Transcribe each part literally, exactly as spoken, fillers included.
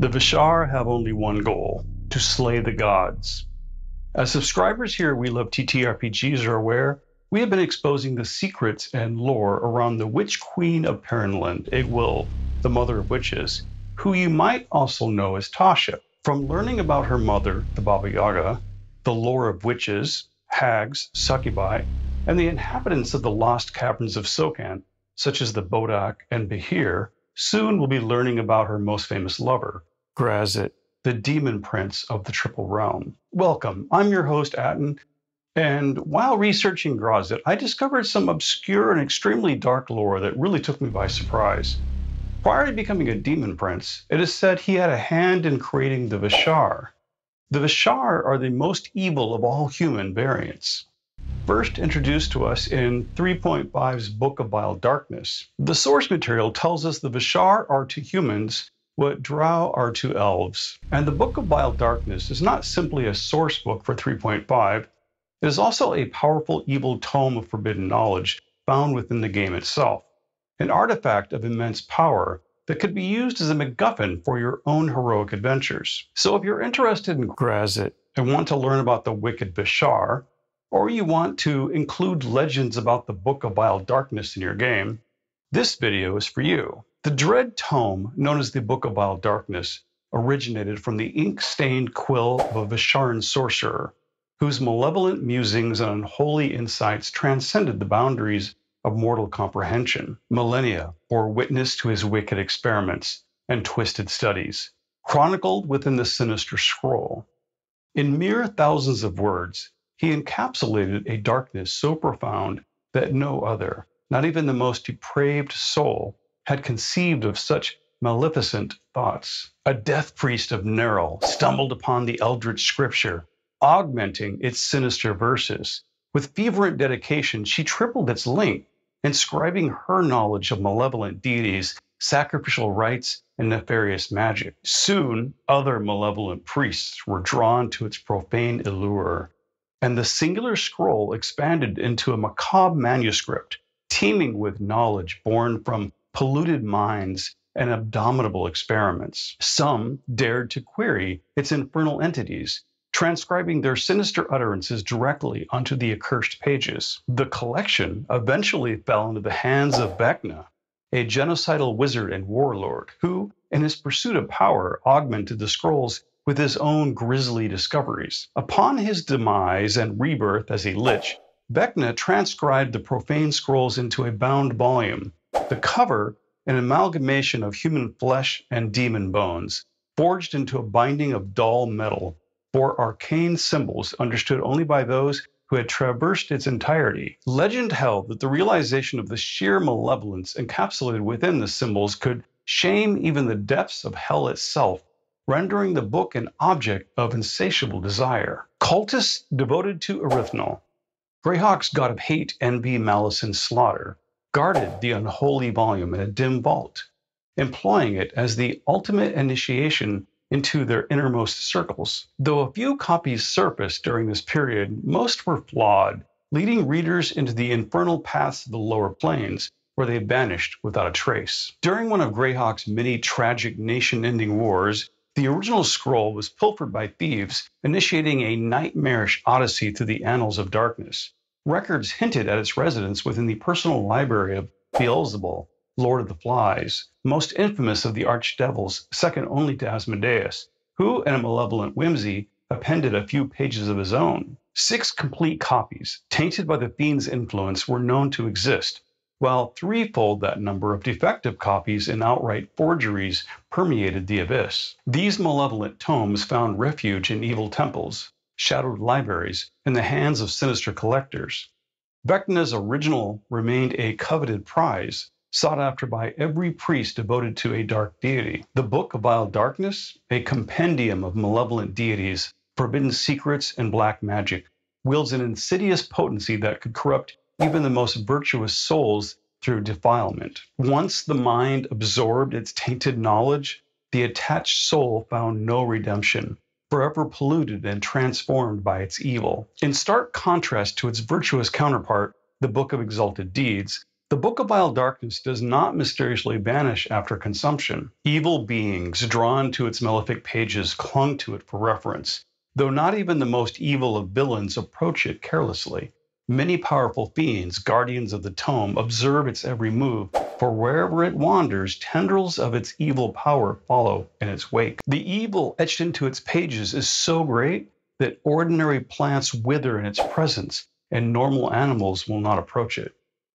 The Vishar have only one goal, to slay the gods. As subscribers here at We Love T T R P Gs are aware, we have been exposing the secrets and lore around the Witch Queen of Perrinland, Iggwilv, the mother of witches, who you might also know as Tasha. From learning about her mother, the Baba Yaga, the lore of witches, hags, succubi, and the inhabitants of the lost caverns of Sokan, such as the Bodak and Behir, soon we'll be learning about her most famous lover, Graz'zt, the demon prince of the Triple Realm. Welcome, I'm your host, Aten, and while researching Graz'zt, I discovered some obscure and extremely dark lore that really took me by surprise. Prior to becoming a demon prince, it is said he had a hand in creating the Vashar. The Vashar are the most evil of all human variants. First introduced to us in three point five's Book of Vile Darkness, the source material tells us the Vashar are to humans what Drow are to elves. And the Book of Vile Darkness is not simply a source book for three point five, it is also a powerful evil tome of forbidden knowledge found within the game itself, an artifact of immense power that could be used as a MacGuffin for your own heroic adventures. So if you're interested in Graz'zt and want to learn about the Wicked Vashar, or you want to include legends about the Book of Vile Darkness in your game, this video is for you. The dread tome, known as the Book of Vile Darkness, originated from the ink-stained quill of a Vasharan sorcerer, whose malevolent musings and unholy insights transcended the boundaries of mortal comprehension. Millennia bore witness to his wicked experiments and twisted studies, chronicled within the sinister scroll. In mere thousands of words, he encapsulated a darkness so profound that no other, not even the most depraved soul, had conceived of such maleficent thoughts. A death priest of Nerol stumbled upon the eldritch scripture, augmenting its sinister verses. With fervent dedication, she tripled its length, inscribing her knowledge of malevolent deities, sacrificial rites, and nefarious magic. Soon, other malevolent priests were drawn to its profane allure, and the singular scroll expanded into a macabre manuscript, teeming with knowledge born from polluted minds and abominable experiments. Some dared to query its infernal entities, transcribing their sinister utterances directly onto the accursed pages. The collection eventually fell into the hands of Vecna, a genocidal wizard and warlord, who, in his pursuit of power, augmented the scrolls with his own grisly discoveries. Upon his demise and rebirth as a lich, Vecna transcribed the profane scrolls into a bound volume, the cover an amalgamation of human flesh and demon bones, forged into a binding of dull metal, for arcane symbols understood only by those who had traversed its entirety. Legend held that the realization of the sheer malevolence encapsulated within the symbols could shame even the depths of hell itself, rendering the book an object of insatiable desire. Cultists devoted to Erythnal, Greyhawk's god of hate, envy, malice, and slaughter, guarded the unholy volume in a dim vault, employing it as the ultimate initiation into their innermost circles. Though a few copies surfaced during this period, most were flawed, leading readers into the infernal paths of the lower planes, where they vanished without a trace. During one of Greyhawk's many tragic nation-ending wars, the original scroll was pilfered by thieves, initiating a nightmarish odyssey through the annals of darkness. Records hinted at its residence within the personal library of Beelzebul, Lord of the Flies, most infamous of the archdevils, second only to Asmodeus, who, in a malevolent whimsy, appended a few pages of his own. Six complete copies, tainted by the fiend's influence, were known to exist, while threefold that number of defective copies and outright forgeries permeated the abyss. These malevolent tomes found refuge in evil temples, shadowed libraries, in the hands of sinister collectors. Vecna's original remained a coveted prize, sought after by every priest devoted to a dark deity. The Book of Vile Darkness, a compendium of malevolent deities, forbidden secrets, and black magic, wields an insidious potency that could corrupt even the most virtuous souls through defilement. Once the mind absorbed its tainted knowledge, the attached soul found no redemption, forever polluted and transformed by its evil. In stark contrast to its virtuous counterpart, the Book of Exalted Deeds, The Book of Vile Darkness does not mysteriously vanish after consumption. Evil beings drawn to its malefic pages clung to it for reference, though not even the most evil of villains approach it carelessly. Many powerful fiends, guardians of the tome, observe its every move, for wherever it wanders, tendrils of its evil power follow in its wake. The evil etched into its pages is so great that ordinary plants wither in its presence, and normal animals will not approach it.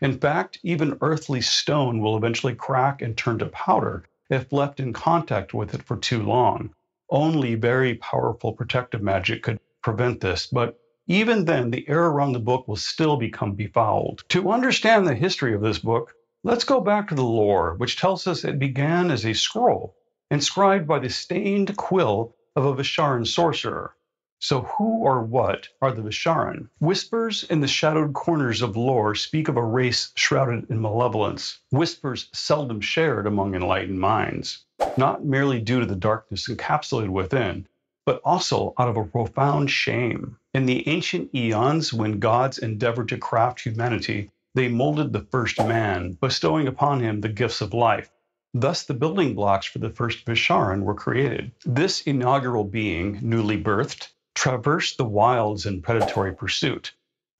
In fact, even earthly stone will eventually crack and turn to powder if left in contact with it for too long. Only very powerful protective magic could prevent this, but even then, the air around the book will still become befouled. To understand the history of this book, let's go back to the lore, which tells us it began as a scroll inscribed by the stained quill of a Vasharan sorcerer. So who or what are the Vasharan? Whispers in the shadowed corners of lore speak of a race shrouded in malevolence, whispers seldom shared among enlightened minds, not merely due to the darkness encapsulated within, but also out of a profound shame. In the ancient eons, when gods endeavored to craft humanity, they molded the first man, bestowing upon him the gifts of life. Thus, the building blocks for the first Vasharan were created. This inaugural being, newly birthed, traversed the wilds in predatory pursuit.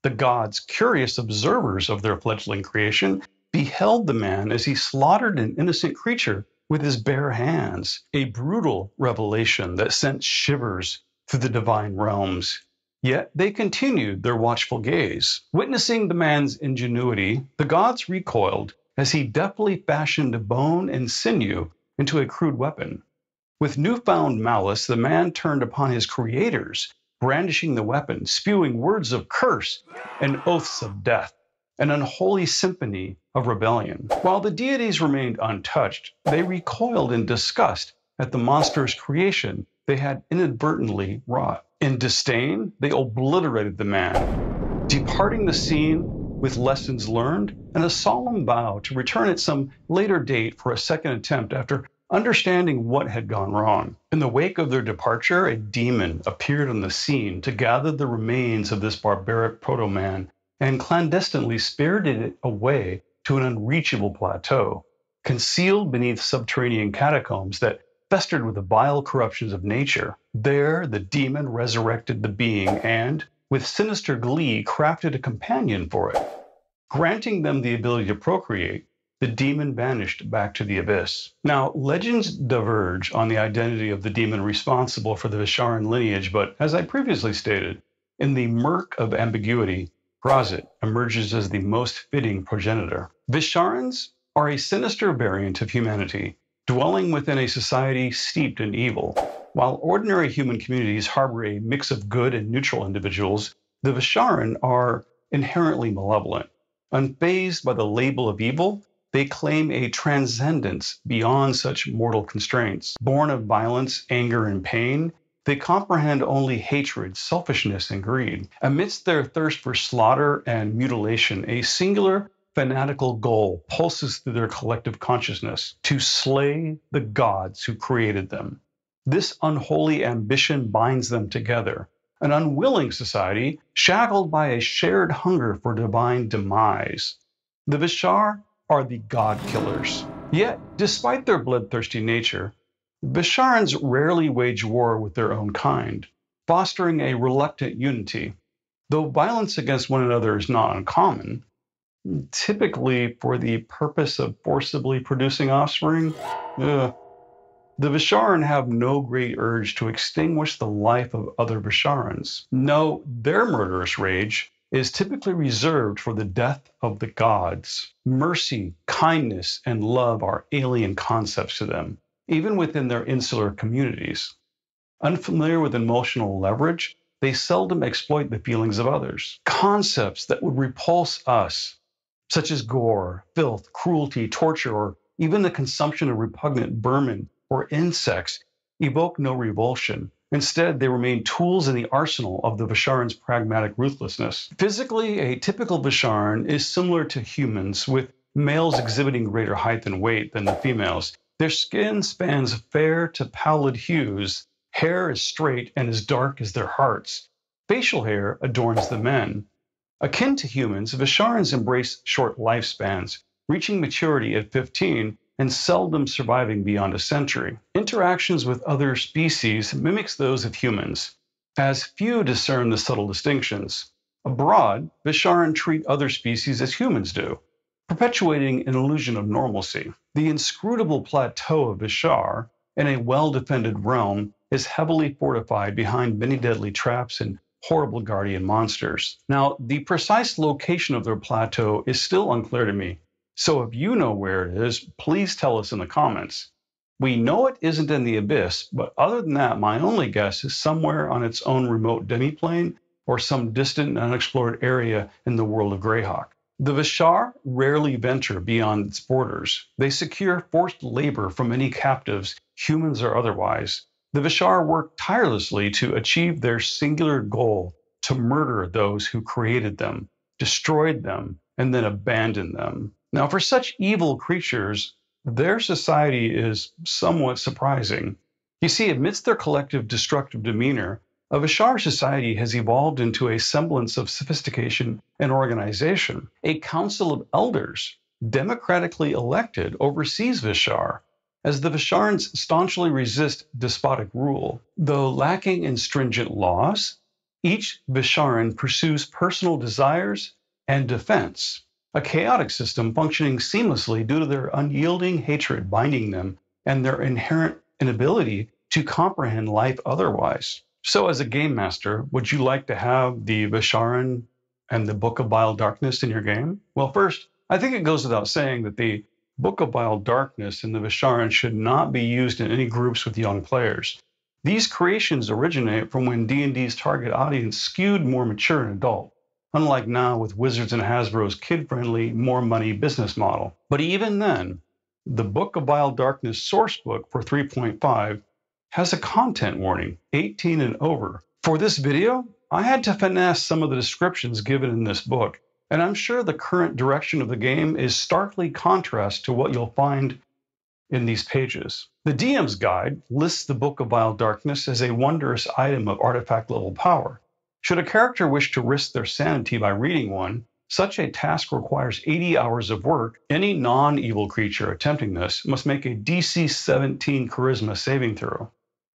The gods, curious observers of their fledgling creation, beheld the man as he slaughtered an innocent creature with his bare hands, a brutal revelation that sent shivers through the divine realms. Yet they continued their watchful gaze. Witnessing the man's ingenuity, the gods recoiled as he deftly fashioned bone and sinew into a crude weapon. With newfound malice, the man turned upon his creators, brandishing the weapon, spewing words of curse and oaths of death, an unholy symphony of rebellion. While the deities remained untouched, they recoiled in disgust at the monstrous creation they had inadvertently wrought. In disdain, they obliterated the man, departing the scene with lessons learned and a solemn vow to return at some later date for a second attempt after understanding what had gone wrong. In the wake of their departure, a demon appeared on the scene to gather the remains of this barbaric proto-man and clandestinely spirited it away to an unreachable plateau, concealed beneath subterranean catacombs that festered with the vile corruptions of nature. There, the demon resurrected the being and, with sinister glee, crafted a companion for it. Granting them the ability to procreate, the demon vanished back to the abyss. Now, legends diverge on the identity of the demon responsible for the Vasharan lineage, but as I previously stated, in the murk of ambiguity, Graz'zt emerges as the most fitting progenitor. Visharans are a sinister variant of humanity, dwelling within a society steeped in evil. While ordinary human communities harbor a mix of good and neutral individuals, the Vasharan are inherently malevolent. Unfazed by the label of evil, they claim a transcendence beyond such mortal constraints. Born of violence, anger, and pain, they comprehend only hatred, selfishness, and greed. Amidst their thirst for slaughter and mutilation, a singular fanatical goal pulses through their collective consciousness: to slay the gods who created them. This unholy ambition binds them together, an unwilling society shackled by a shared hunger for divine demise. The Vishar are the god-killers. Yet, despite their bloodthirsty nature, Vasharans rarely wage war with their own kind, fostering a reluctant unity. Though violence against one another is not uncommon, typically for the purpose of forcibly producing offspring, uh, the Vasharan have no great urge to extinguish the life of other Vasharans. No, their murderous rage is typically reserved for the death of the gods. Mercy, kindness, and love are alien concepts to them, even within their insular communities. Unfamiliar with emotional leverage, they seldom exploit the feelings of others. Concepts that would repulse us, such as gore, filth, cruelty, torture, or even the consumption of repugnant vermin or insects, evoke no revulsion. Instead, they remain tools in the arsenal of the Vasharan's pragmatic ruthlessness. Physically, a typical Vasharan is similar to humans, with males exhibiting greater height and weight than the females. Their skin spans fair to pallid hues, hair is straight and as dark as their hearts. Facial hair adorns the men. Akin to humans, Vasharans embrace short lifespans, reaching maturity at fifteen and seldom surviving beyond a century. Interactions with other species mimics those of humans, as few discern the subtle distinctions. Abroad, Vasharan treat other species as humans do, perpetuating an illusion of normalcy. The inscrutable plateau of Vishar, in a well-defended realm, is heavily fortified behind many deadly traps and horrible guardian monsters. Now, the precise location of their plateau is still unclear to me, so if you know where it is, please tell us in the comments. We know it isn't in the abyss, but other than that, my only guess is somewhere on its own remote demiplane or some distant and unexplored area in the world of Greyhawk. The Vashar rarely venture beyond its borders. They secure forced labor from any captives, humans or otherwise. The Vashar work tirelessly to achieve their singular goal, to murder those who created them, destroyed them, and then abandoned them. Now, for such evil creatures, their society is somewhat surprising. You see, amidst their collective destructive demeanor, a Vashar society has evolved into a semblance of sophistication and organization. A council of elders, democratically elected, oversees Vashar, as the Vasharans staunchly resist despotic rule. Though lacking in stringent laws, each Vasharan pursues personal desires and defense, a chaotic system functioning seamlessly due to their unyielding hatred binding them and their inherent inability to comprehend life otherwise. So as a game master, would you like to have the Vasharan and the Book of Vile Darkness in your game? Well, first, I think it goes without saying that the Book of Vile Darkness and the Vasharan should not be used in any groups with young players. These creations originate from when D and D's target audience skewed more mature and adult, unlike now with Wizards and Hasbro's kid-friendly, more money business model. But even then, the Book of Vile Darkness sourcebook for three point five has a content warning, eighteen and over. For this video, I had to finesse some of the descriptions given in this book, and I'm sure the current direction of the game is starkly contrast to what you'll find in these pages. The D M's guide lists the Book of Vile Darkness as a wondrous item of artifact-level power. Should a character wish to risk their sanity by reading one, such a task requires eighty hours of work. Any non-evil creature attempting this must make a D C seventeen Charisma saving throw.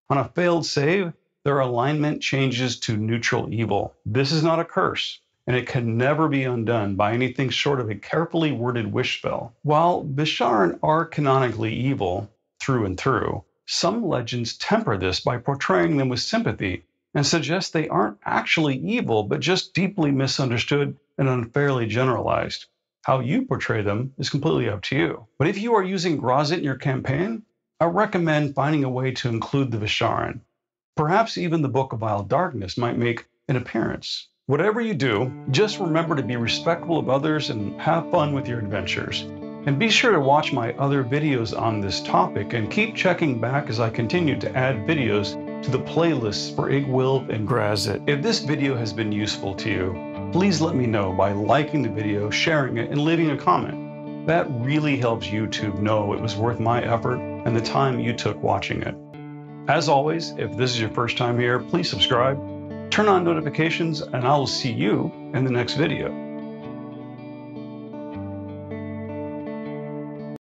On a failed save, their alignment changes to neutral evil. This is not a curse, and it can never be undone by anything short of a carefully worded wish spell. While Vasharan are canonically evil through and through, some legends temper this by portraying them with sympathy and suggest they aren't actually evil, but just deeply misunderstood and unfairly generalized. How you portray them is completely up to you. But if you are using Graz'zt in your campaign, I recommend finding a way to include the Vasharan. Perhaps even the Book of Vile Darkness might make an appearance. Whatever you do, just remember to be respectful of others and have fun with your adventures. And be sure to watch my other videos on this topic and keep checking back as I continue to add videos to the playlists for Iggwilv and Graz'zt. If this video has been useful to you, please let me know by liking the video, sharing it, and leaving a comment. That really helps YouTube know it was worth my effort and the time you took watching it. As always, if this is your first time here, please subscribe, turn on notifications, and I will see you in the next video.